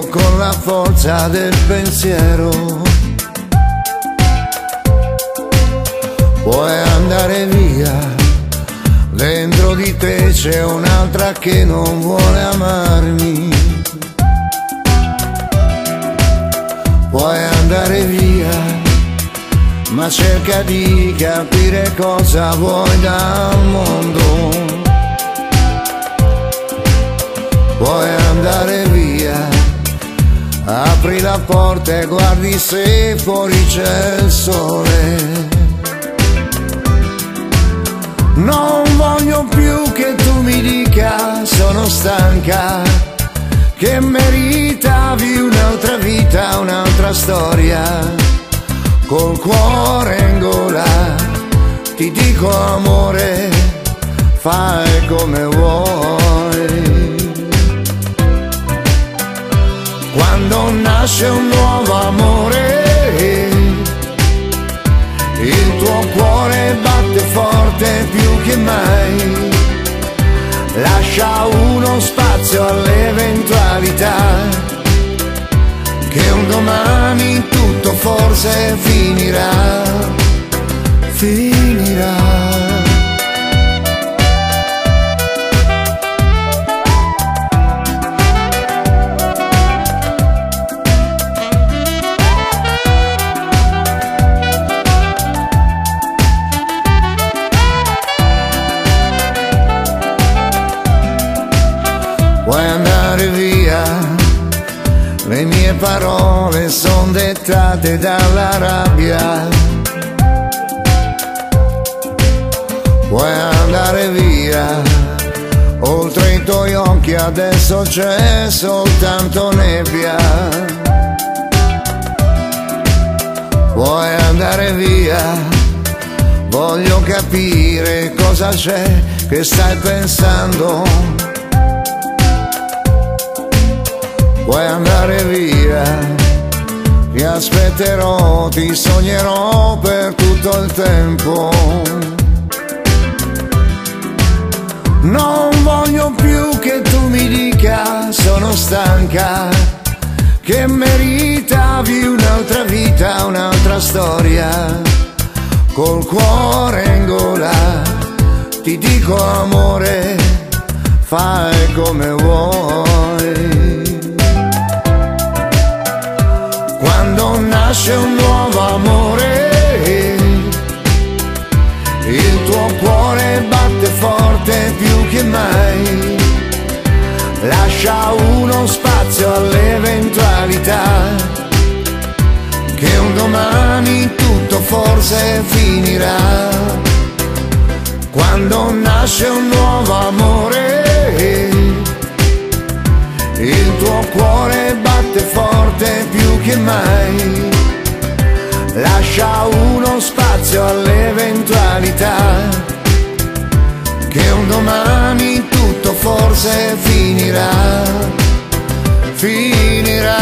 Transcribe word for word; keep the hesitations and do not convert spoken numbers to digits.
vero con la forza del pensiero. Puoi andare via, dentro di te c'è un'altra che non vuole amarmi. Puoi andare via, ma cerca di capire cosa vuoi dal mondo. Puoi andare via, apri la porta e guardi se fuori c'è il sole. Non voglio più che tu mi dica sono stanca, che meritavi un'altra vita, un'altra storia. Col cuore in gola ti dico amore, fai come vuoi. Quando nasce un nuovo amore, il tuo cuore batte forte più che mai. Lascia uno spazio all'eventualità che un domani tutto forse finirà, finirà. Le mie parole son dettate dalla rabbia. Puoi andare via, oltre i tuoi occhi adesso c'è soltanto nebbia. Puoi andare via, voglio capire cosa c'è che stai pensando. Puoi andare via, ti aspetterò, ti sognerò per tutto il tempo. Non voglio più che tu mi dica sono stanca, che meritavi un'altra vita, un'altra storia. Col cuore in gola ti dico amore, fai come vuoi. Quando nasce un nuovo amore, il tuo cuore batte forte più che mai. Lascia uno spazio all'eventualità che un domani tutto forse finirà. Quando nasce un nuovo amore, il tuo cuore batte forte più che mai. Lascia uno spazio all'eventualità che un domani tutto forse finirà, finirà.